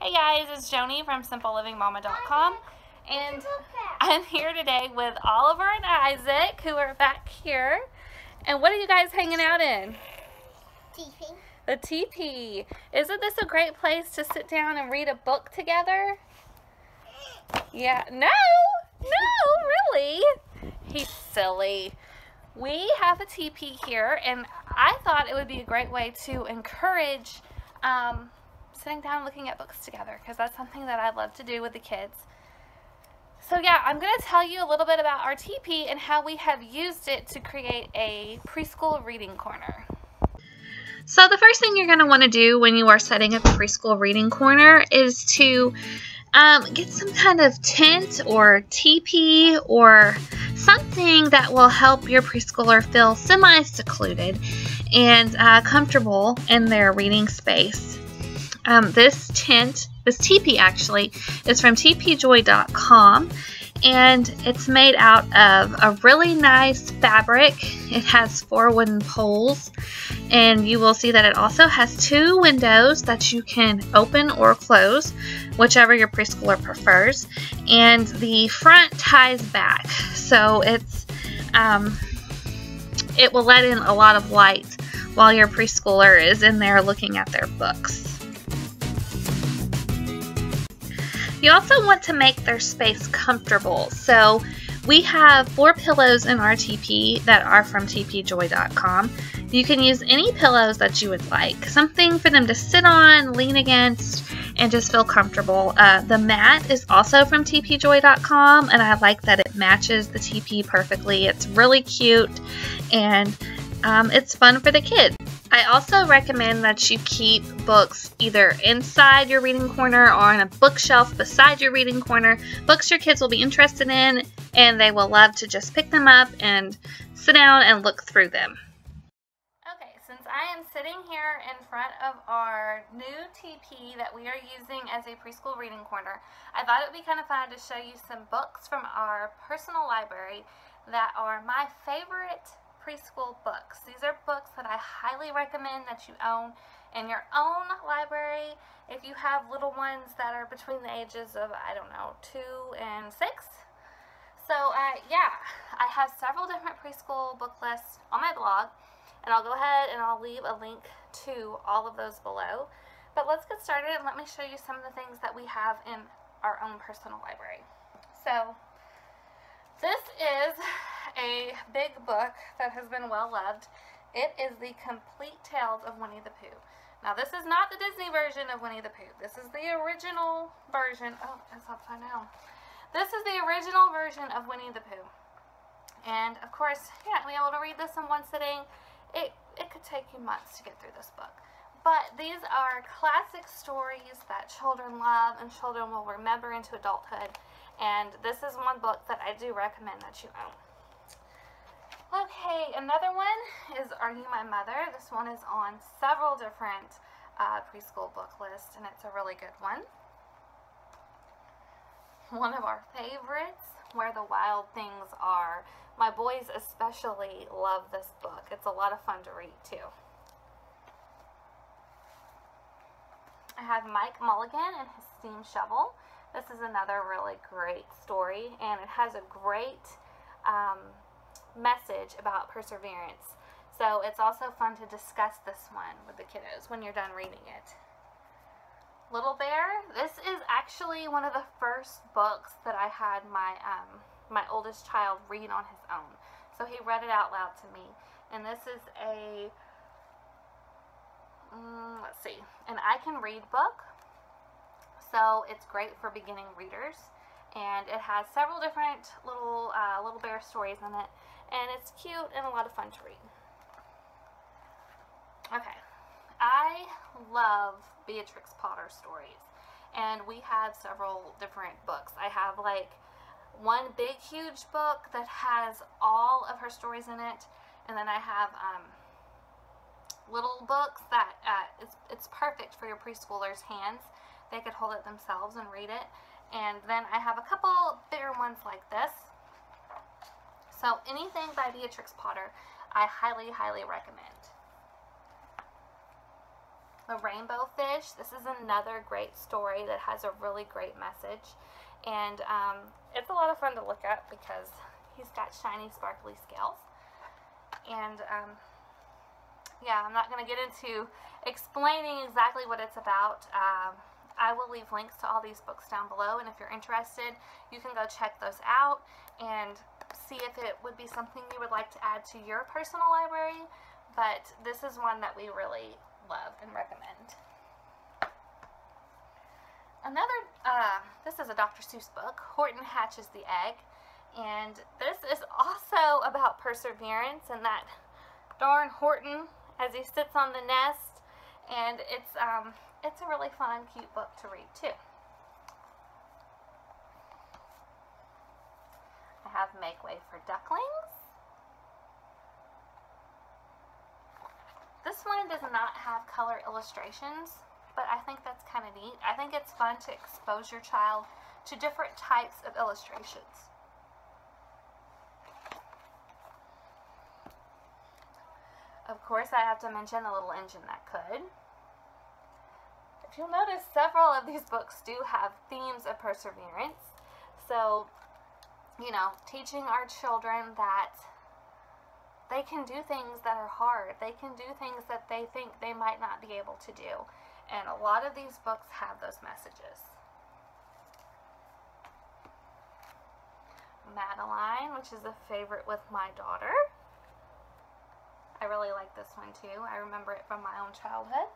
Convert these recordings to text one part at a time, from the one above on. Hey guys, it's Joni from SimpleLivingMama.com, and I'm here today with Oliver and Isaac, who are back here. And what are you guys hanging out in? Teepee. The teepee. Isn't this a great place to sit down and read a book together? Yeah. No! No, really? He's silly. We have a teepee here, and I thought it would be a great way to encourage sitting down and looking at books together, because that's something that I love to do with the kids. So yeah, I'm going to tell you a little bit about our teepee and how we have used it to create a preschool reading corner. So the first thing you're going to want to do when you are setting up a preschool reading corner is to get some kind of tent or teepee or something that will help your preschooler feel semi-secluded and comfortable in their reading space. This teepee actually, is from TPJoy.com, and it's made out of a really nice fabric. It has 4 wooden poles, and you will see that it also has 2 windows that you can open or close, whichever your preschooler prefers, and the front ties back, so it's it will let in a lot of light while your preschooler is in there looking at their books. You also want to make their space comfortable, so we have 4 pillows in our teepee that are from TPJoy.com. You can use any pillows that you would like, something for them to sit on, lean against, and just feel comfortable. The mat is also from TPJoy.com, and I like that it matches the teepee perfectly. It's really cute, and it's fun for the kids. I also recommend that you keep books either inside your reading corner or on a bookshelf beside your reading corner. Books your kids will be interested in, and they will love to just pick them up and sit down and look through them. Okay, since I am sitting here in front of our new teepee that we are using as a preschool reading corner, I thought it would be kind of fun to show you some books from our personal library that are my favorite preschool books. These are books that I highly recommend that you own in your own library. If you have little ones that are between the ages of, I don't know, 2 and 6. So yeah, I have several different preschool book lists on my blog, and I'll go ahead and I'll leave a link to all of those below. But let's get started and let me show you some of the things that we have in our own personal library. So this is a big book that has been well loved. It is The Complete Tales of Winnie the Pooh. Now this is not the Disney version of Winnie the Pooh. This is the original version. Oh, that's upside down. This is the original version of Winnie the Pooh. And of course, you're not going to be able to read this in one sitting. It could take you months to get through this book. But these are classic stories that children love and children will remember into adulthood. And this is one book that I do recommend that you own. Okay, another one is Are You My Mother? This one is on several different preschool book lists, and it's a really good one. One of our favorites, Where the Wild Things Are. My boys especially love this book. It's a lot of fun to read, too. I have Mike Mulligan and his Steam Shovel. This is another really great story, and it has a great message about perseverance, so it's also fun to discuss this one with the kiddos when you're done reading it. Little Bear, this is actually one of the first books that I had my my oldest child read on his own, so he read it out loud to me, and this is a let's see, an I Can Read book, so it's great for beginning readers. And it has several different little bear stories in it, and it's cute and a lot of fun to read. Okay, I love Beatrix Potter stories, and we have several different books. I have like one big huge book that has all of her stories in it, and then I have little books that it's perfect for your preschooler's hands. They could hold it themselves and read it. And then I have a couple bigger ones like this. So anything by Beatrix Potter, I highly recommend. The rainbow fish, this is another great story that has a really great message, and it's a lot of fun to look at because he's got shiny sparkly scales. And yeah, I'm not going to get into explaining exactly what it's about. I will leave links to all these books down below, and if you're interested, you can go check those out and see if it would be something you would like to add to your personal library, but this is one that we really love and recommend. Another, this is a Dr. Seuss book, Horton Hatches the Egg, and this is also about perseverance and that darn Horton as he sits on the nest, and it's a really fun, cute book to read too. I have Make Way for Ducklings. This one does not have color illustrations, but I think that's kind of neat. I think it's fun to expose your child to different types of illustrations. Of course, I have to mention The Little Engine That Could. If you'll notice, several of these books do have themes of perseverance. So, you know, teaching our children that they can do things that are hard. They can do things that they think they might not be able to do. And a lot of these books have those messages. Madeline, which is a favorite with my daughter. I really like this one too. I remember it from my own childhood.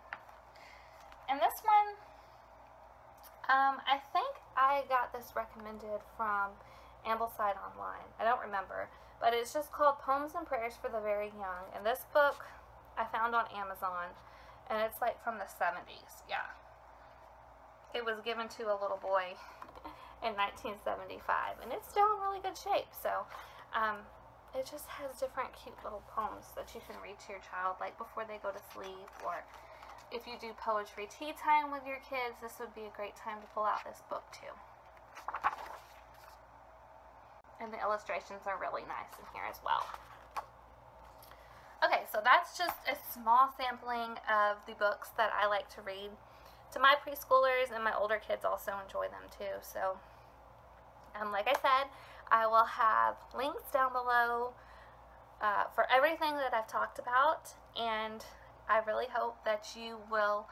And this one, I think I got this recommended from Ambleside Online. I don't remember, but it's just called Poems and Prayers for the Very Young. And this book I found on Amazon, and it's like from the 70s. Yeah, it was given to a little boy in 1975, and it's still in really good shape. So it just has different cute little poems that you can read to your child, like before they go to sleep, or if you do poetry tea time with your kids, this would be a great time to pull out this book too. And the illustrations are really nice in here as well. Okay, so that's just a small sampling of the books that I like to read to my preschoolers, and my older kids also enjoy them too. So, like I said, I will have links down below for everything that I've talked about, and I really hope that you will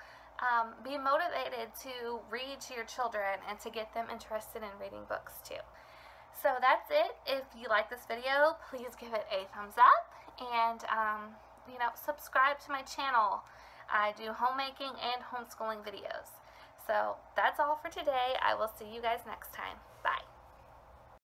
be motivated to read to your children and to get them interested in reading books too. So that's it. If you like this video, please give it a thumbs up, and you know, subscribe to my channel. I do homemaking and homeschooling videos. So that's all for today. I will see you guys next time.